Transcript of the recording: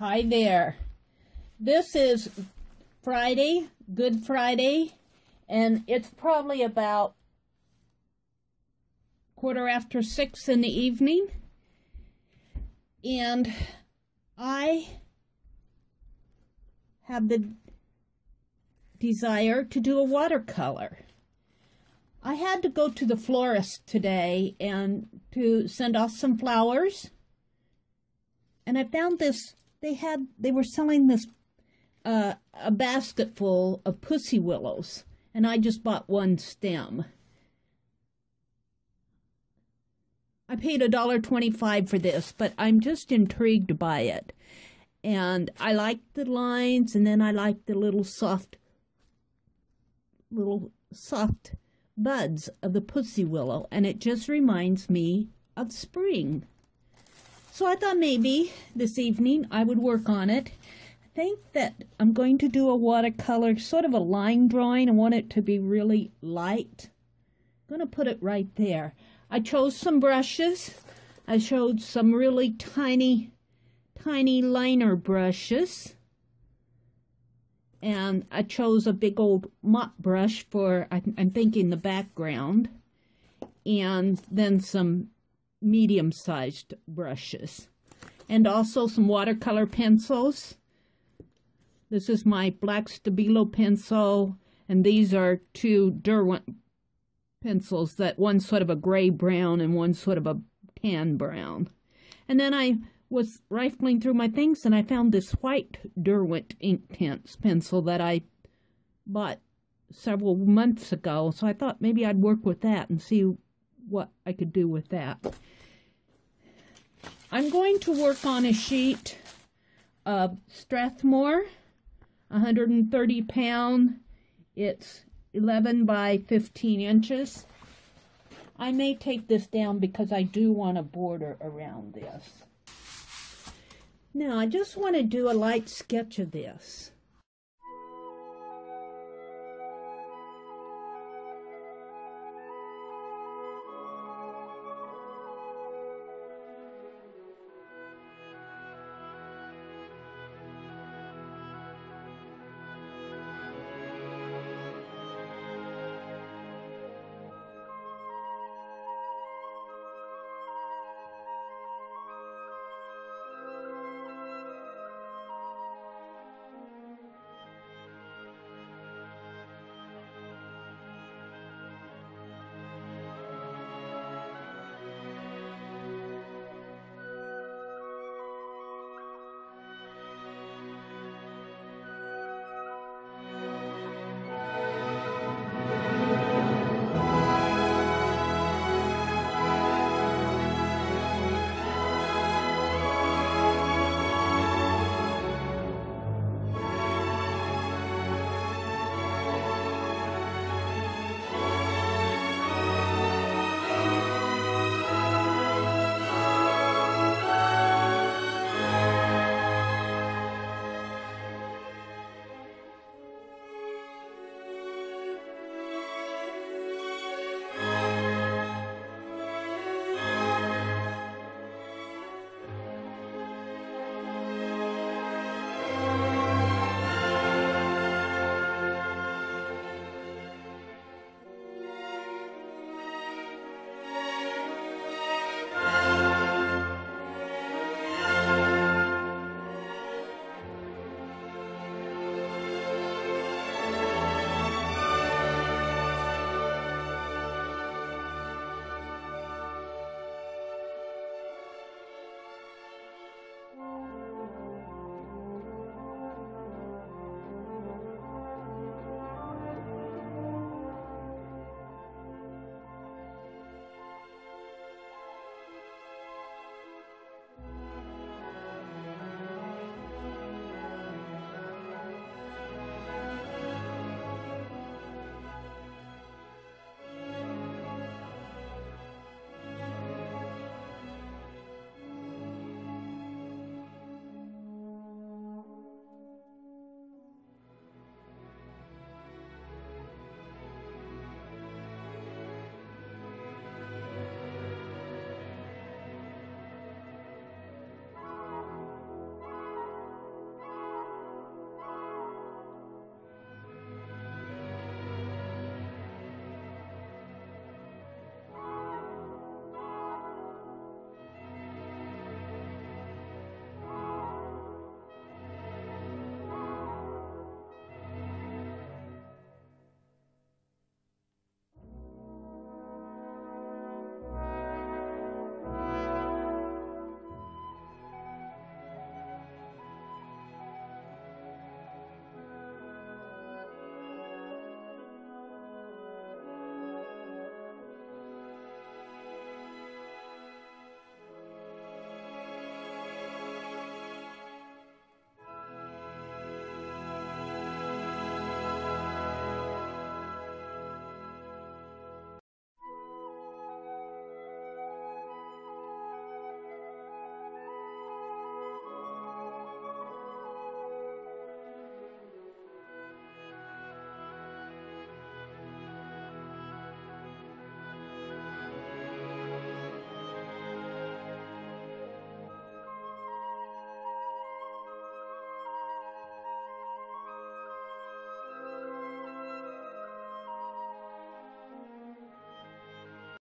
Hi there. This is Friday, Good Friday, and it's probably about 6:15 in the evening. And I have the desire to do a watercolor. I had to go to the florist today and to send off some flowers. And I found this, they were selling this, a basket full of pussy willows. And I just bought one stem. I paid $1.25 for this, but I'm just intrigued by it. And I like the lines, and then I like the little soft buds of the pussy willow, and it just reminds me of spring. So I thought maybe this evening I would work on it. I think that I'm going to do a watercolor, sort of a line drawing. I want it to be really light. I'm going to put it right there. I chose some brushes. I chose some really tiny liner brushes. And I chose a big old mop brush for, I'm thinking, the background. And then some medium-sized brushes. And also some watercolor pencils. This is my black Stabilo pencil. And these are two Derwent pencils. That one's sort of a gray-brown and one's sort of a tan-brown. And then I was rifling through my things, and I found this white Derwent Inktense pencil that I bought several months ago. So I thought maybe I'd work with that and see what I could do with that. I'm going to work on a sheet of Strathmore, 130 pound. It's 11 by 15 inches. I may take this down because I do want a border around this. Now, I just want to do a light sketch of this.